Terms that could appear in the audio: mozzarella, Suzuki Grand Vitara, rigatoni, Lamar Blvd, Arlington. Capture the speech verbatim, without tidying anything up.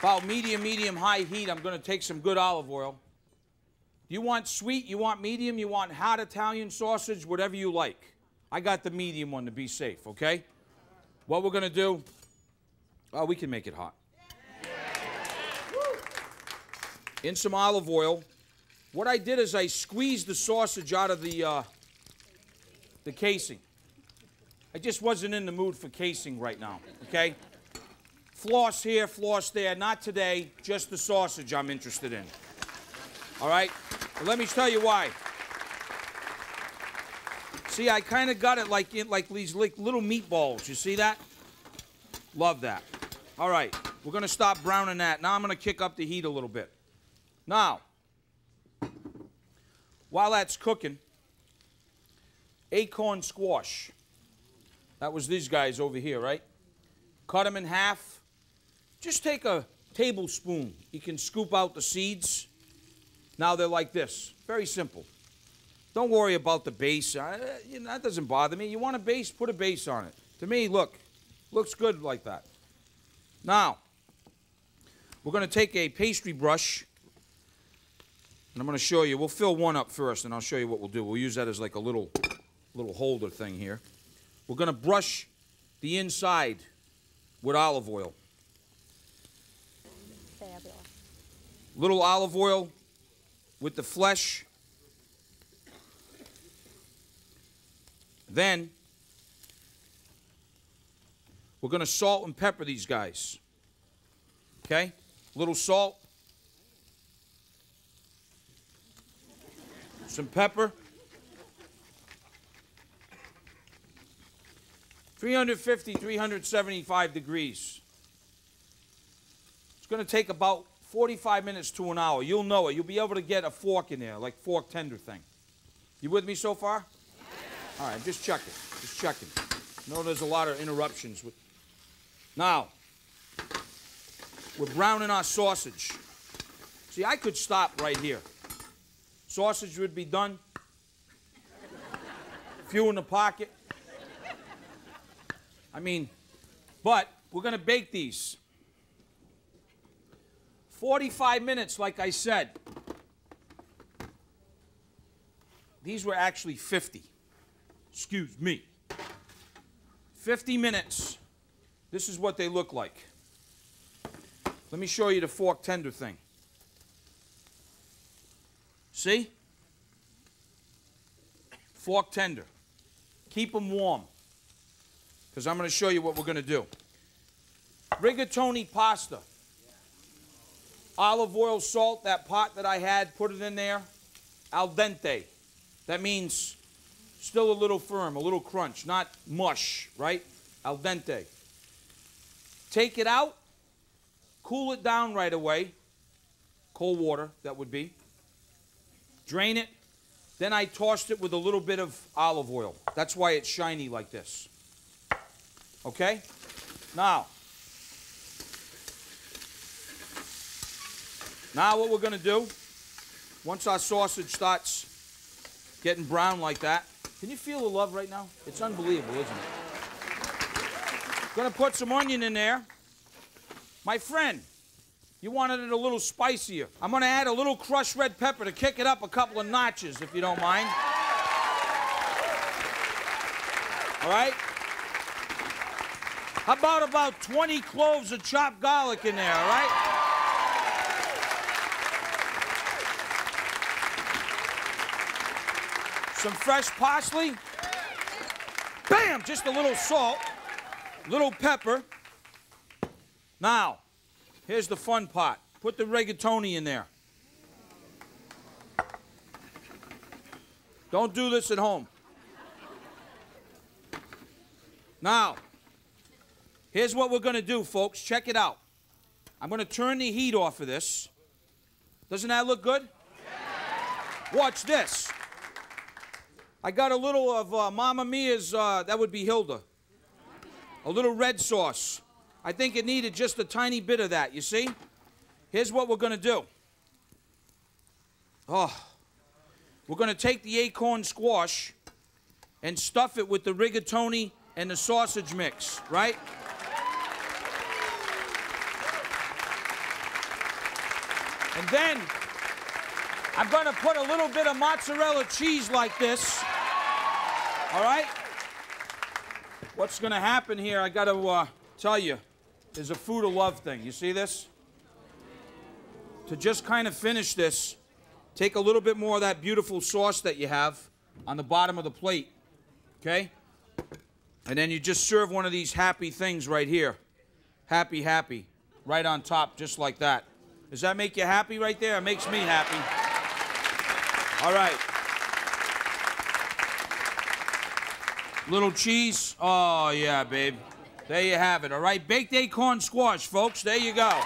About medium, medium, high heat, I'm going to take some good olive oil. You want sweet, you want medium, you want hot Italian sausage, whatever you like. I got the medium one to be safe, okay? What we're going to do, oh, we can make it hot. In some olive oil. What I did is I squeezed the sausage out of the, uh, the casing. I just wasn't in the mood for casing right now, okay? Floss here, floss there. Not today, just the sausage I'm interested in. All right? But let me tell you why. See, I kind of got it like, like these like little meatballs. You see that? Love that. All right. We're going to stop browning that. Now I'm going to kick up the heat a little bit. Now, while that's cooking, acorn squash. That was these guys over here, right? Cut them in half. Just take a tablespoon. You can scoop out the seeds. Now they're like this. Very simple. Don't worry about the base. I, you know, that doesn't bother me. You want a base? Put a base on it. To me, look. Looks good like that. Now, we're going to take a pastry brush, and I'm going to show you. We'll fill one up first, and I'll show you what we'll do. We'll use that as like a little, little holder thing here. We're going to brush the inside with olive oil. Fabulous. Little olive oil with the flesh. Then we're going to salt and pepper these guys. Okay? A little salt. Some pepper. three fifty, three seventy-five degrees. It's going to take about forty-five minutes to an hour. You'll know it. You'll be able to get a fork in there, like fork tender thing. You with me so far? Yeah. All right, just check it. Just check it. I know there's a lot of interruptions. With... Now, we're browning our sausage. See, I could stop right here. Sausage would be done. Few in the pocket. I mean, but we're going to bake these. forty-five minutes, like I said. These were actually fifty. Excuse me. fifty minutes. This is what they look like. Let me show you the fork tender thing. See? Fork tender. Keep them warm, because I'm going to show you what we're going to do. Rigatoni pasta. Olive oil, salt, that pot that I had, put it in there. Al dente. That means still a little firm, a little crunch, not mush, right? Al dente. Take it out. Cool it down right away. Cold water, that would be. Drain it. Then I tossed it with a little bit of olive oil. That's why it's shiny like this. Okay? Now, now what we're going to do, once our sausage starts getting brown like that, can you feel the love right now? It's unbelievable, isn't it? Going to put some onion in there. My friend, you wanted it a little spicier. I'm going to add a little crushed red pepper to kick it up a couple of notches, if you don't mind. All right? How about about twenty cloves of chopped garlic in there, all right? Some fresh parsley. Bam! Just a little salt, little pepper. Now, here's the fun part. Put the rigatoni in there. Don't do this at home. Now, here's what we're going to do, folks. Check it out. I'm going to turn the heat off of this. Doesn't that look good? Yeah. Watch this. I got a little of uh, Mamma Mia's, uh, that would be Hilda. A little red sauce. I think it needed just a tiny bit of that, you see? Here's what we're going to do. Oh, we're going to take the acorn squash and stuff it with the rigatoni and the sausage mix, right? And then I'm going to put a little bit of mozzarella cheese like this. All right? What's going to happen here, I got to uh, tell you, is a food of love thing. You see this? To just kind of finish this, take a little bit more of that beautiful sauce that you have on the bottom of the plate, okay? And then you just serve one of these happy things right here. Happy, happy, right on top, just like that. Does that make you happy right there? It makes me happy. All right. Little cheese. Oh, yeah, babe. There you have it, all right? Baked acorn squash, folks. There you go.